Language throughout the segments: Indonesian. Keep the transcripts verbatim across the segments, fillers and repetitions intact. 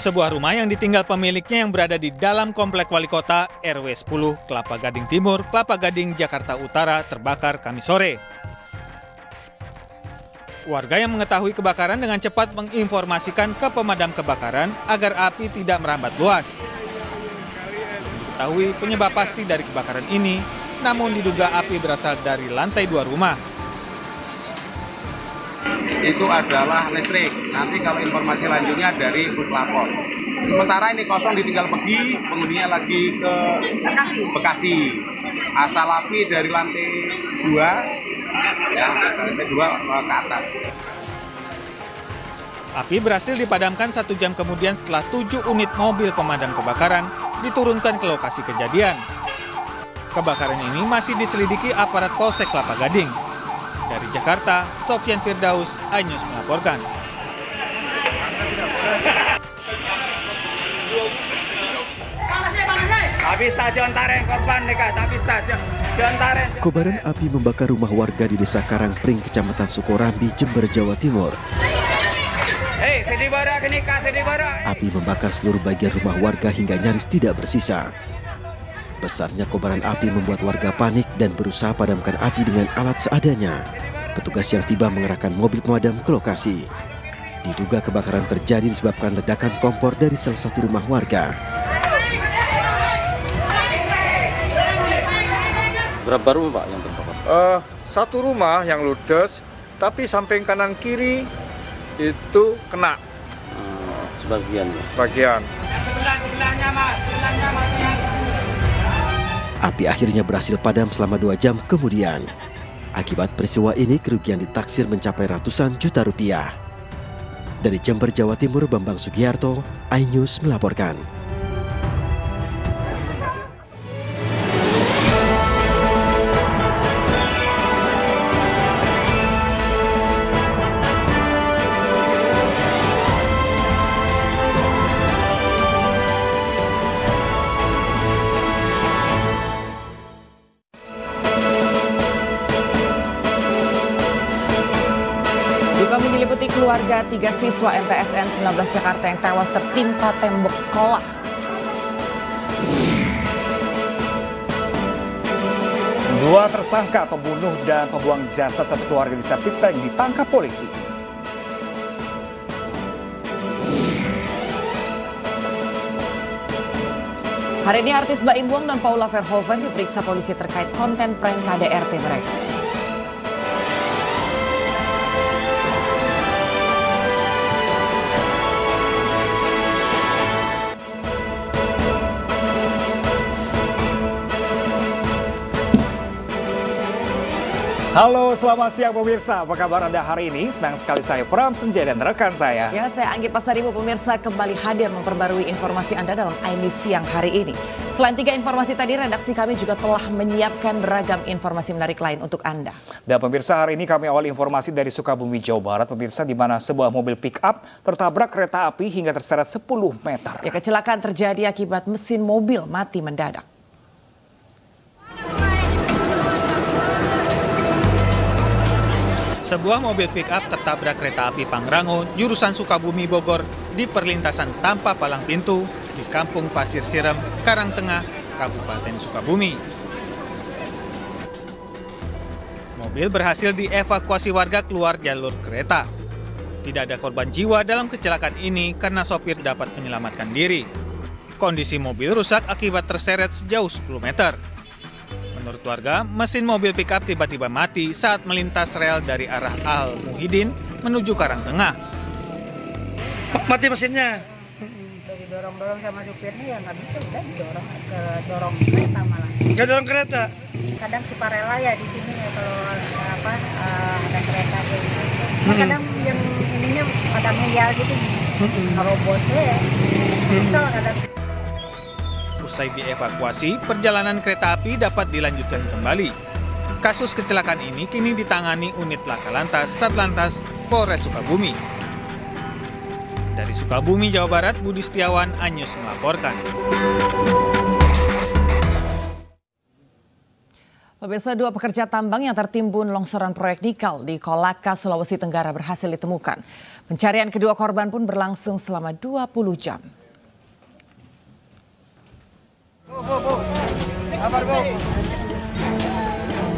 Sebuah rumah yang ditinggal pemiliknya yang berada di dalam komplek wali kota R W sepuluh Kelapa Gading Timur, Kelapa Gading, Jakarta Utara terbakar Kamis sore. Warga yang mengetahui kebakaran dengan cepat menginformasikan ke pemadam kebakaran agar api tidak merambat luas. Mengetahui penyebab pasti dari kebakaran ini, namun diduga api berasal dari lantai dua rumah. Itu adalah listrik. Nanti kalau informasi lanjutnya dari puslapor. Sementara ini kosong, ditinggal pergi, penghuninya lagi ke Bekasi. Asal api dari lantai dua, ya, lantai dua ke atas. Api berhasil dipadamkan satu jam kemudian setelah tujuh unit mobil pemadam kebakaran diturunkan ke lokasi kejadian. Kebakaran ini masih diselidiki aparat Polsek Kelapa Gading. Dari Jakarta, Sofyan Firdaus, iNews melaporkan. Kobaran api membakar rumah warga di Desa Karangpring, Kecamatan Sukorambi, Jember, Jawa Timur. Api membakar seluruh bagian rumah warga hingga nyaris tidak bersisa. Besarnya kobaran api membuat warga panik dan berusaha padamkan api dengan alat seadanya. Petugas yang tiba mengerahkan mobil pemadam ke lokasi. Diduga kebakaran terjadi disebabkan ledakan kompor dari salah satu rumah warga. Berapa rumah, Pak, yang terbakar? Uh, satu rumah yang ludes, tapi samping kanan kiri itu kena. Hmm, sebagian. Sebagian. Sebelahnya, Mas. Sebelahnya, Mas. Api akhirnya berhasil padam selama dua jam kemudian. Akibat peristiwa ini kerugian ditaksir mencapai ratusan juta rupiah. Dari Jember, Jawa Timur, Bambang Sugiarto, iNews melaporkan. Keluarga tiga siswa M T S N sembilan belas Jakarta yang tewas tertimpa tembok sekolah. Dua tersangka pembunuh dan pembuang jasad satu keluarga di septic tank ditangkap polisi. Hari ini artis Baim Wong dan Paula Verhoeven diperiksa polisi terkait konten prank K D R T mereka. Halo, selamat siang pemirsa. Apa kabar Anda hari ini? Senang sekali saya Pram Senja dan rekan saya. Ya, saya Anggi Pasaribu pemirsa kembali hadir memperbarui informasi Anda dalam iNews siang hari ini. Selain tiga informasi tadi, redaksi kami juga telah menyiapkan beragam informasi menarik lain untuk Anda. Dan pemirsa, hari ini kami awali informasi dari Sukabumi, Jawa Barat, pemirsa, di mana sebuah mobil pick-up tertabrak kereta api hingga terseret sepuluh meter. Ya, kecelakaan terjadi akibat mesin mobil mati mendadak. Sebuah mobil pick-up tertabrak kereta api Pangrango, jurusan Sukabumi Bogor, di perlintasan tanpa palang pintu di Kampung Pasir Sirem, Karangtengah, Kabupaten Sukabumi. Mobil berhasil dievakuasi warga keluar jalur kereta. Tidak ada korban jiwa dalam kecelakaan ini karena sopir dapat menyelamatkan diri. Kondisi mobil rusak akibat terseret sejauh sepuluh meter. Menurut warga, mesin mobil pick-up tiba-tiba mati saat melintas rel dari arah Al Muhidin menuju Karangtengah. Mati mesinnya? Dari dorong-dorong sama supirnya ya nggak bisa, udah didorong ke dorong kereta malah. Nggak dorong kereta? Kadang suka rela ya di sini ya kalau apa, uh, ada kereta kayak gitu. Hmm. Kadang yang ininya pada melihat gitu, hmm. kalau bosnya ya, hmm. misal kadang. Usai dievakuasi, perjalanan kereta api dapat dilanjutkan kembali. Kasus kecelakaan ini kini ditangani unit laka lantas Satlantas Polres Sukabumi. Dari Sukabumi, Jawa Barat, Budi Setiawan, iNews melaporkan. Pemirsa, dua pekerja tambang yang tertimbun longsoran proyek nikel di Kolaka, Sulawesi Tenggara berhasil ditemukan. Pencarian kedua korban pun berlangsung selama dua puluh jam. Bu, bu, bu. Sabar, bu.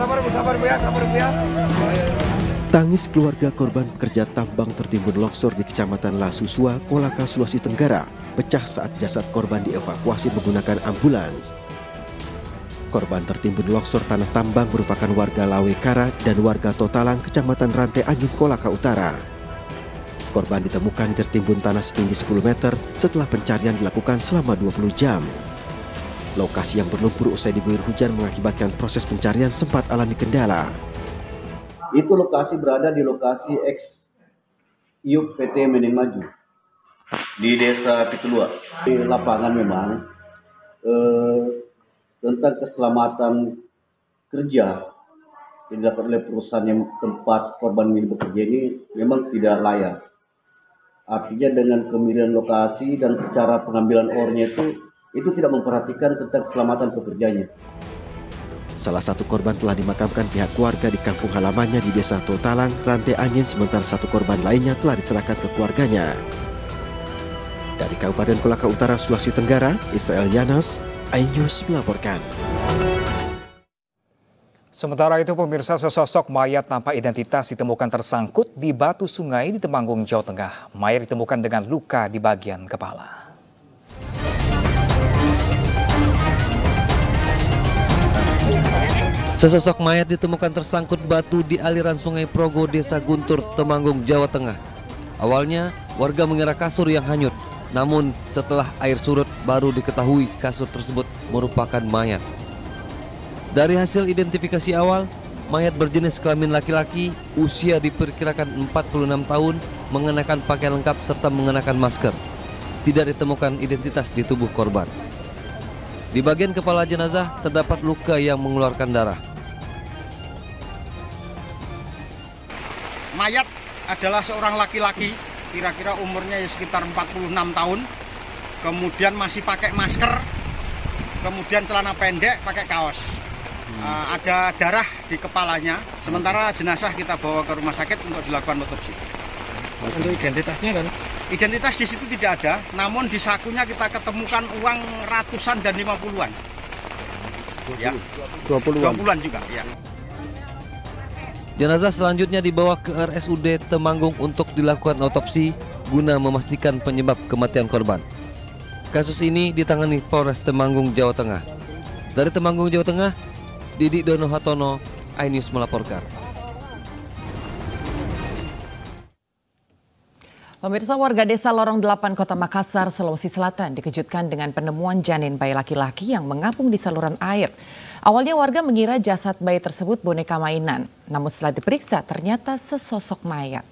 Sabar, bu, sabar, bu, ya. Sabar, bu, ya. Tangis keluarga korban pekerja tambang tertimbun longsor di Kecamatan Lasusua, Kolaka, Sulawesi Tenggara pecah saat jasad korban dievakuasi menggunakan ambulans. Korban tertimbun longsor tanah tambang merupakan warga Lawekara dan warga Totalang, Kecamatan Rantai Anyung, Kolaka Utara. Korban ditemukan tertimbun tanah setinggi sepuluh meter setelah pencarian dilakukan selama dua puluh jam. Lokasi yang berlumpur usai diguyur hujan mengakibatkan proses pencarian sempat alami kendala. Itu lokasi berada di lokasi eks I U P P T Mening Maju di Desa Pitulua. Di lapangan memang eh, tentang keselamatan kerja yang dilakukan oleh perusahaan yang tempat korban ini bekerja ini memang tidak layak. Artinya dengan kemirian lokasi dan cara pengambilan ornya itu, itu tidak memperhatikan tentang keselamatan pekerjanya. Salah satu korban telah dimakamkan pihak keluarga di kampung halamannya di Desa Totalang, Rantai Angin, sementara satu korban lainnya telah diserahkan ke keluarganya. Dari Kabupaten Kolaka Utara, Sulawesi Tenggara, Israel Yanos, iNews melaporkan. Sementara itu pemirsa, sesosok mayat tanpa identitas ditemukan tersangkut di batu sungai di Temanggung, Jawa Tengah. Mayat ditemukan dengan luka di bagian kepala. Sesosok mayat ditemukan tersangkut batu di aliran Sungai Progo, Desa Guntur, Temanggung, Jawa Tengah. Awalnya warga mengira kasur yang hanyut, namun setelah air surut baru diketahui kasur tersebut merupakan mayat. Dari hasil identifikasi awal, mayat berjenis kelamin laki-laki, usia diperkirakan empat puluh enam tahun, mengenakan pakaian lengkap serta mengenakan masker. Tidak ditemukan identitas di tubuh korban. Di bagian kepala jenazah terdapat luka yang mengeluarkan darah. Mayat adalah seorang laki-laki, kira-kira umurnya ya sekitar empat puluh enam tahun, kemudian masih pakai masker, kemudian celana pendek, pakai kaos. Hmm. Uh, ada darah di kepalanya, sementara jenazah kita bawa ke rumah sakit untuk dilakukan otopsi. Untuk identitasnya kan? Identitas di situ tidak ada, namun di sakunya kita ketemukan uang ratusan dan lima puluhan. Ya, dua puluhan juga. Ya. Jenazah selanjutnya dibawa ke R S U D Temanggung untuk dilakukan otopsi guna memastikan penyebab kematian korban. Kasus ini ditangani Polres Temanggung, Jawa Tengah. Dari Temanggung, Jawa Tengah, Didik Dono Hatono, iNews melaporkan. Pemirsa, warga desa Lorong delapan Kota Makassar, Sulawesi Selatan dikejutkan dengan penemuan janin bayi laki-laki yang mengapung di saluran air. Awalnya warga mengira jasad bayi tersebut boneka mainan, namun setelah diperiksa ternyata sesosok mayat.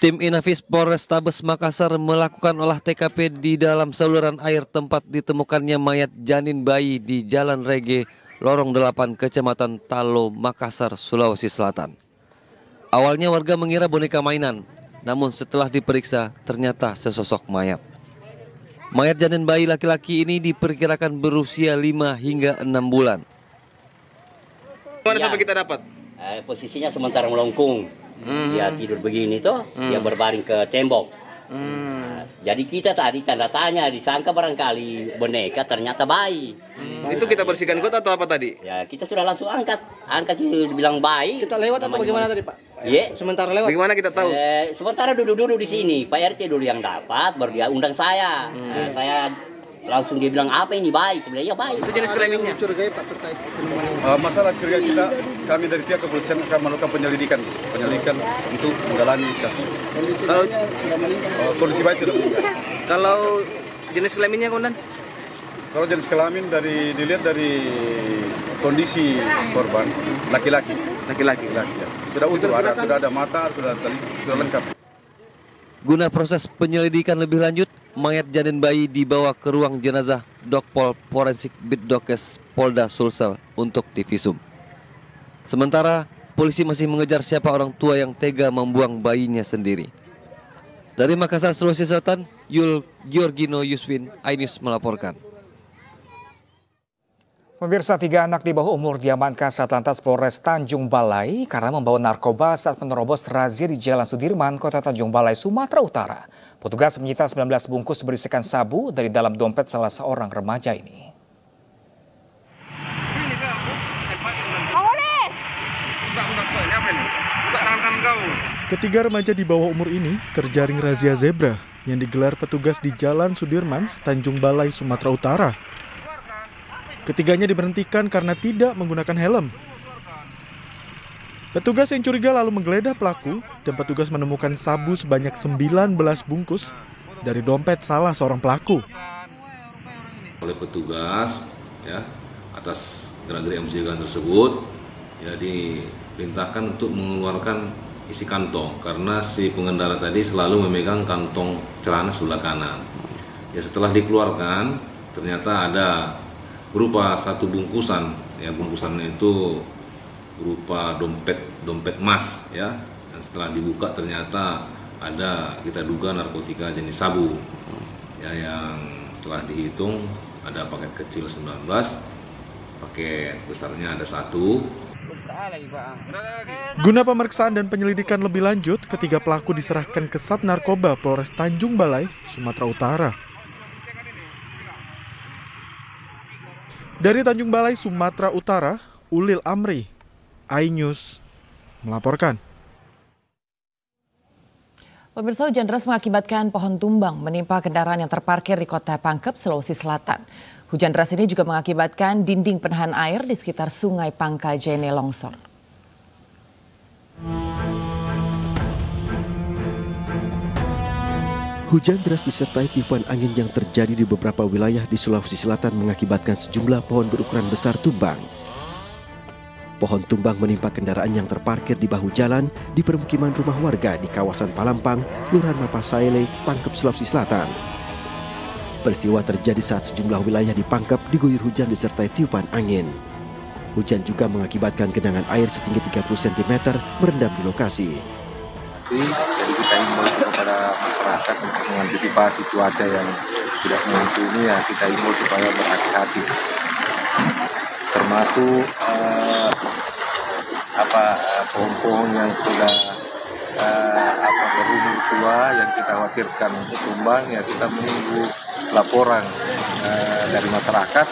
Tim Inafis Polrestabes Makassar melakukan olah T K P di dalam saluran air tempat ditemukannya mayat janin bayi di Jalan Rege, Lorong delapan, Kecamatan Talo, Makassar, Sulawesi Selatan. Awalnya warga mengira boneka mainan, namun setelah diperiksa ternyata sesosok mayat. Mayat janin bayi laki-laki ini diperkirakan berusia lima hingga enam bulan. Mana sampai kita dapat? Eh, posisinya sementara melengkung, hmm. dia tidur begini toh, hmm. dia berbaring ke tembok. Hmm. Nah, jadi kita tadi tanda tanya, disangka barangkali boneka, ternyata bayi. Hmm. Itu kita bersihkan got atau apa tadi? Ya, kita sudah langsung angkat. Angkat itu dibilang bayi. Kita lewat atau bagaimana tadi, Pak? Iya. Sementara lewat. Bagaimana kita tahu? Eh, sementara duduk-duduk di sini. Pak R T dulu yang dapat, baru dia undang saya. Hmm. Nah, saya langsung dia bilang, apa ini bayi? Sebenarnya bayi. Itu jenis kelaminnya. Curigai, Pak, terkait uh, masalah curiga kita, kami dari pihak kepolisian akan melakukan penyelidikan, penyelidikan untuk mendalami kasus. Kondisi uh, uh, kondisi bayi sudah meninggal. Kalau jenis kelaminnya, Komandan? Kalau jenis kelamin dari dilihat dari kondisi korban laki-laki, laki-laki, laki. Ya. Sudah utuh, ada, sudah ada mata, sudah sudah lengkap. Guna proses penyelidikan lebih lanjut, mayat janin bayi dibawa ke ruang jenazah Dokpol Forensik Bitdokes Polda Sulsel untuk divisum. Sementara polisi masih mengejar siapa orang tua yang tega membuang bayinya sendiri. Dari Makassar, Sulawesi Selatan, Yul Giorgino Yuswin, iNews melaporkan. Pemirsa, tiga anak di bawah umur diamankan Satlantas Polres Tanjung Balai karena membawa narkoba saat menerobos razia di Jalan Sudirman, Kota Tanjung Balai, Sumatera Utara. Petugas menyita sembilan belas bungkus berisikan sabu dari dalam dompet salah seorang remaja ini. Ketiga remaja di bawah umur ini terjaring razia zebra yang digelar petugas di Jalan Sudirman, Tanjung Balai, Sumatera Utara. Ketiganya diberhentikan karena tidak menggunakan helm. Petugas yang curiga lalu menggeledah pelaku dan petugas menemukan sabu sebanyak sembilan belas bungkus dari dompet salah seorang pelaku. Oleh petugas, ya, atas gerak-gerik yang mencurigakan tersebut, ya, diperintahkan untuk mengeluarkan isi kantong karena si pengendara tadi selalu memegang kantong celana sebelah kanan. Ya, setelah dikeluarkan, ternyata ada berupa satu bungkusan, ya, bungkusannya itu berupa dompet dompet emas, ya, dan setelah dibuka ternyata ada, kita duga, narkotika jenis sabu, ya, yang setelah dihitung ada paket kecil sembilan belas, paket besarnya ada satu. Guna pemeriksaan dan penyelidikan lebih lanjut, ketiga pelaku diserahkan ke Sat Narkoba Polres Tanjung Balai, Sumatera Utara. Dari Tanjung Balai, Sumatera Utara, Ulil Amri, iNews melaporkan. Pemirsa, hujan deras mengakibatkan pohon tumbang menimpa kendaraan yang terparkir di Kota Pangkep, Sulawesi Selatan. Hujan deras ini juga mengakibatkan dinding penahan air di sekitar Sungai Pangkajene longsor. Hujan deras disertai tiupan angin yang terjadi di beberapa wilayah di Sulawesi Selatan mengakibatkan sejumlah pohon berukuran besar tumbang. Pohon tumbang menimpa kendaraan yang terparkir di bahu jalan di permukiman rumah warga di kawasan Palampang, Kelurahan Mapasaele, Pangkep, Sulawesi Selatan. Peristiwa terjadi saat sejumlah wilayah di Pangkep diguyur hujan disertai tiupan angin. Hujan juga mengakibatkan genangan air setinggi tiga puluh sentimeter merendam di lokasi. Jadi kita imbau kepada masyarakat untuk mengantisipasi cuaca yang tidak menentu, ya, kita imbau supaya berhati-hati, termasuk eh, apa pohon-pohon yang sudah eh, apa berumur tua yang kita khawatirkan untuk tumbang, ya, kita menunggu laporan eh, dari masyarakat.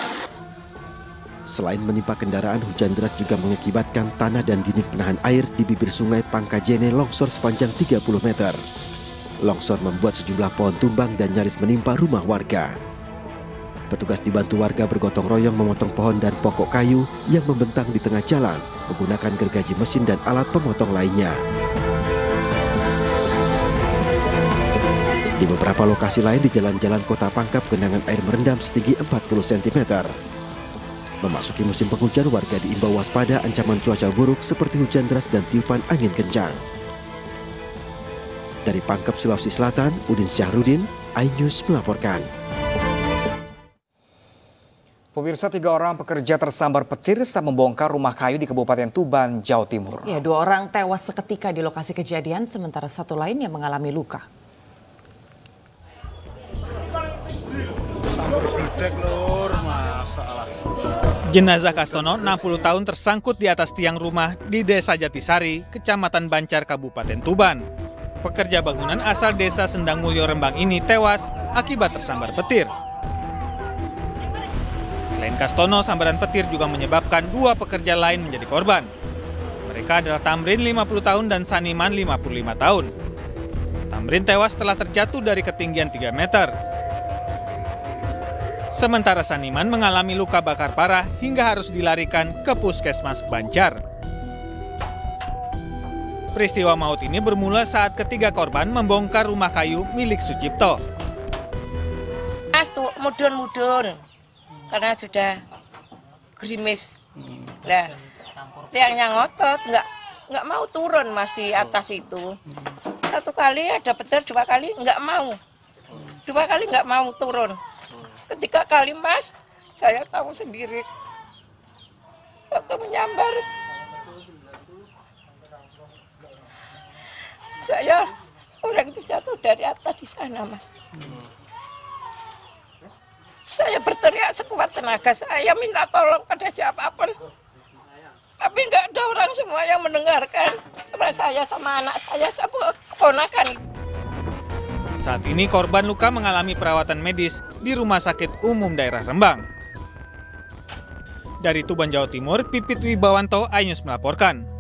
Selain menimpa kendaraan, hujan deras juga mengakibatkan tanah dan dinding penahan air di bibir Sungai Pangkajene longsor sepanjang tiga puluh meter. Longsor membuat sejumlah pohon tumbang dan nyaris menimpa rumah warga. Petugas dibantu warga bergotong royong memotong pohon dan pokok kayu yang membentang di tengah jalan menggunakan gergaji mesin dan alat pemotong lainnya. Di beberapa lokasi lain di jalan-jalan Kota Pangkep, genangan air merendam setinggi empat puluh sentimeter. Memasuki musim penghujan, warga diimbau waspada ancaman cuaca buruk seperti hujan deras dan tiupan angin kencang. Dari Pangkep, Sulawesi Selatan, Udin Syahrudin, iNews melaporkan. Pemirsa, tiga orang pekerja tersambar petir saat membongkar rumah kayu di Kabupaten Tuban, Jawa Timur. Ya, dua orang tewas seketika di lokasi kejadian, sementara satu lainnya mengalami luka. Jenazah Kastono, enam puluh tahun, tersangkut di atas tiang rumah di Desa Jatisari, Kecamatan Bancar, Kabupaten Tuban. Pekerja bangunan asal Desa Sendang Mulyo Rembang ini tewas akibat tersambar petir. Selain Kastono, sambaran petir juga menyebabkan dua pekerja lain menjadi korban. Mereka adalah Tamrin, lima puluh tahun, dan Saniman, lima puluh lima tahun. Tamrin tewas setelah terjatuh dari ketinggian tiga meter. Sementara Saniman mengalami luka bakar parah hingga harus dilarikan ke Puskesmas Bancar. Peristiwa maut ini bermula saat ketiga korban membongkar rumah kayu milik Sucipto. Mas tuh mudun-mudun karena sudah gerimis. Nah, tiangnya ngotot, nggak nggak mau turun masih atas itu. Satu kali ada petir, dua kali nggak mau, dua kali nggak mau turun. Ketika kali mas, saya tahu sendiri. Waktu menyambar, saya orang itu jatuh dari atas di sana, Mas. Hmm. Saya berteriak sekuat tenaga saya, minta tolong pada siapapun. Tapi nggak ada orang semua yang mendengarkan. Cuma saya sama anak saya, sama keponakan. Saat ini korban luka mengalami perawatan medis di Rumah Sakit Umum Daerah Rembang. Dari Tuban, Jawa Timur, Pipit Wibawanto, iNews melaporkan.